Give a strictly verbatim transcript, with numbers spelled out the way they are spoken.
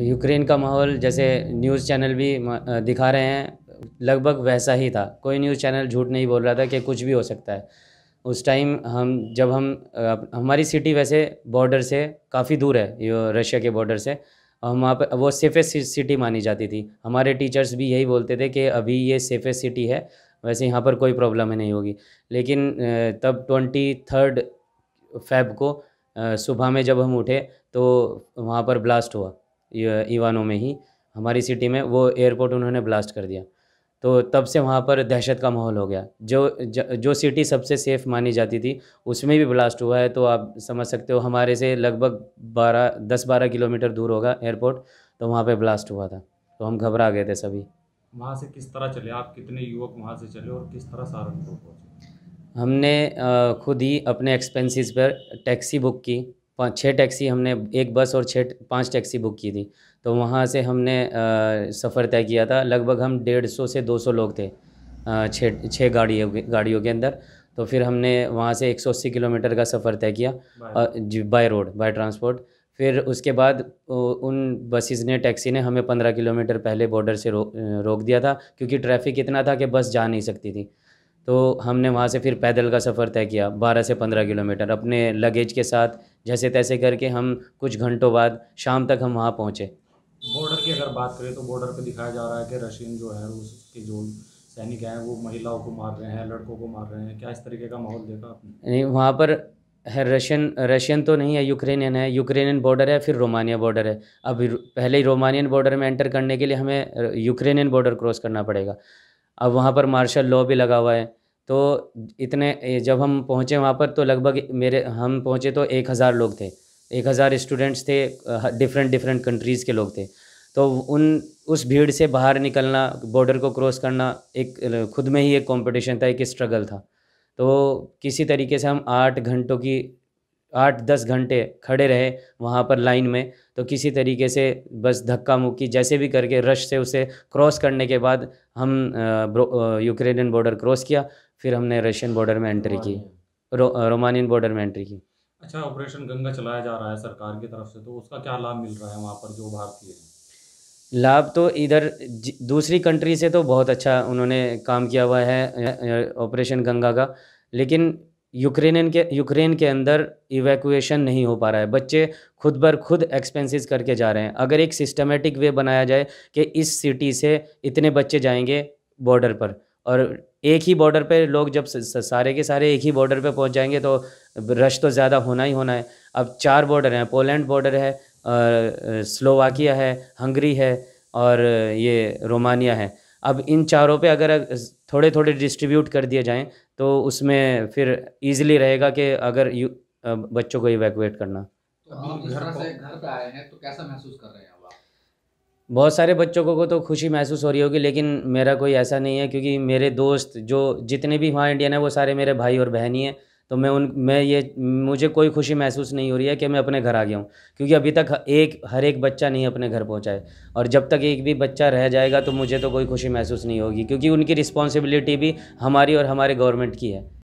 Ukraine का माहौल जैसे न्यूज़ चैनल भी दिखा रहे हैं लगभग वैसा ही था। कोई न्यूज़ चैनल झूठ नहीं बोल रहा था कि कुछ भी हो सकता है। उस टाइम हम जब हम हमारी सिटी वैसे बॉर्डर से काफ़ी दूर है, रशिया के बॉर्डर से, हम वहाँ पर वो सेफेस्ट सिटी मानी जाती थी। हमारे टीचर्स भी यही बोलते थे कि अभी ये सेफेस्ट सिटी है, वैसे यहाँ पर कोई प्रॉब्लम नहीं होगी। लेकिन तब ट्वेंटी थर्ड फेब को सुबह में जब हम उठे तो वहाँ पर ब्लास्ट हुआ, इवानो में ही हमारी सिटी में वो एयरपोर्ट उन्होंने ब्लास्ट कर दिया। तो तब से वहाँ पर दहशत का माहौल हो गया। जो जो सिटी सबसे सेफ़ मानी जाती थी उसमें भी ब्लास्ट हुआ है, तो आप समझ सकते हो हमारे से लगभग बारह दस बारह किलोमीटर दूर होगा एयरपोर्ट, तो वहाँ पे ब्लास्ट हुआ था। तो हम घबरा गए थे सभी। वहाँ से किस तरह चले आप, कितने युवक वहाँ से चले और किस तरह सहारनपुर पहुँचे? हमने खुद ही अपने एक्सपेंसिस पर टैक्सी बुक की, पाँच छः टैक्सी, हमने एक बस और छः पाँच टैक्सी बुक की थी। तो वहाँ से हमने सफ़र तय किया था। लगभग हम डेढ़ सौ से दो सौ लोग थे छः छः गाड़ियों गाड़ियों के अंदर। तो फिर हमने वहाँ से एक सौ अस्सी किलोमीटर का सफ़र तय किया बाय रोड, बाय ट्रांसपोर्ट। फिर उसके बाद उन बसेस ने, टैक्सी ने हमें पंद्रह किलोमीटर पहले बॉर्डर से रो, रोक दिया था, क्योंकि ट्रैफिक इतना था कि बस जा नहीं सकती थी। तो हमने वहाँ से फिर पैदल का सफ़र तय किया बारह से पंद्रह किलोमीटर अपने लगेज के साथ। जैसे तैसे करके हम कुछ घंटों बाद शाम तक हम वहाँ पहुँचे। बॉर्डर की अगर बात करें तो बॉर्डर पे दिखाया जा रहा है कि रशियन जो है उसके जो सैनिक हैं वो महिलाओं को मार रहे हैं, लड़कों को मार रहे हैं, क्या इस तरीके का माहौल देखा आपने? नहीं, वहाँ पर है रशियन, रशियन तो नहीं है, यूक्रेनियन है। यूक्रेनियन बॉर्डर है, फिर रोमानिया बॉर्डर है। अब पहले ही रोमानियन बॉर्डर में एंटर करने के लिए हमें यूक्रेनियन बॉर्डर क्रॉस करना पड़ेगा। अब वहाँ पर मार्शल लॉ भी लगा हुआ है। तो इतने जब हम पहुँचे वहाँ पर तो लगभग मेरे हम पहुँचे तो एक हज़ार लोग थे, एक हज़ार स्टूडेंट्स थे, डिफरेंट डिफरेंट कंट्रीज़ के लोग थे। तो उन उस भीड़ से बाहर निकलना, बॉर्डर को क्रॉस करना एक खुद में ही एक कंपटीशन था, एक स्ट्रगल था। तो किसी तरीके से हम आठ घंटों की आठ दस घंटे खड़े रहे वहाँ पर लाइन में। तो किसी तरीके से बस धक्का मुक्की जैसे भी करके रश से उसे क्रॉस करने के बाद हम यूक्रेनियन बॉर्डर क्रॉस किया, फिर हमने रशियन बॉर्डर में एंट्री की, रो, रोमानियन बॉर्डर में एंट्री की। अच्छा, ऑपरेशन गंगा चलाया जा रहा है सरकार की तरफ से, तो उसका क्या लाभ मिल रहा है वहाँ पर जो भारतीय हैं? लाभ तो इधर दूसरी कंट्री से तो बहुत अच्छा उन्होंने काम किया हुआ है ऑपरेशन गंगा का। लेकिन यूक्रेन के यूक्रेन के अंदर इवैक्यूएशन नहीं हो पा रहा है, बच्चे खुद बर खुद एक्सपेंसेस करके जा रहे हैं। अगर एक सिस्टमेटिक वे बनाया जाए कि इस सिटी से इतने बच्चे जाएंगे बॉर्डर पर, और एक ही बॉर्डर पे लोग जब सारे के सारे एक ही बॉर्डर पे पहुंच जाएंगे तो रश तो ज़्यादा होना ही होना है। अब चार बॉर्डर हैं, पोलैंड बॉर्डर है, और स्लोवाकिया है, हंगरी है, और ये रोमानिया है। अब इन चारों पे अगर थोड़े थोड़े डिस्ट्रीब्यूट कर दिए जाएं तो उसमें फिर ईजिली रहेगा कि अगर बच्चों को इवैक्यूएट करना। तो आप इस तरह से घर पे आए हैं तो कैसा महसूस कर रहे हैं आप? बहुत सारे बच्चों को तो खुशी महसूस हो रही होगी, लेकिन मेरा कोई ऐसा नहीं है, क्योंकि मेरे दोस्त जो जितने भी वहाँ इंडियन हैं वो सारे मेरे भाई और बहन ही हैं। तो मैं उन मैं ये मुझे कोई खुशी महसूस नहीं हो रही है कि मैं अपने घर आ गया हूँ, क्योंकि अभी तक एक हर एक बच्चा नहीं अपने घर पहुँचा है। और जब तक एक भी बच्चा रह जाएगा तो मुझे तो कोई खुशी महसूस नहीं होगी, क्योंकि उनकी रिस्पॉन्सिबिलिटी भी हमारी और हमारे गवर्नमेंट की है।